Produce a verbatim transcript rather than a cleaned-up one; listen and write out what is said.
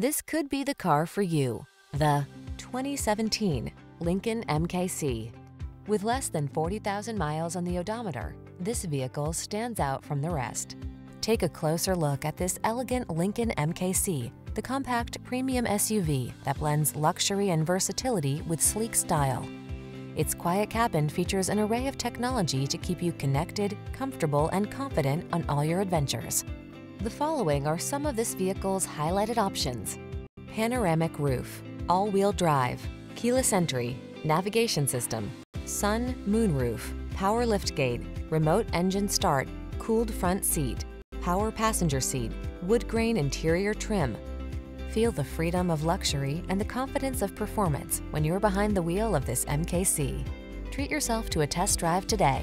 This could be the car for you. The twenty seventeen Lincoln M K C. With less than forty thousand miles on the odometer, this vehicle stands out from the rest. Take a closer look at this elegant Lincoln M K C, the compact premium S U V that blends luxury and versatility with sleek style. Its quiet cabin features an array of technology to keep you connected, comfortable, and confident on all your adventures. The following are some of this vehicle's highlighted options: panoramic roof, all-wheel drive, keyless entry, navigation system, sun moonroof, power liftgate, remote engine start, cooled front seat, power passenger seat, wood grain interior trim. Feel the freedom of luxury and the confidence of performance when you're behind the wheel of this M K C. Treat yourself to a test drive today.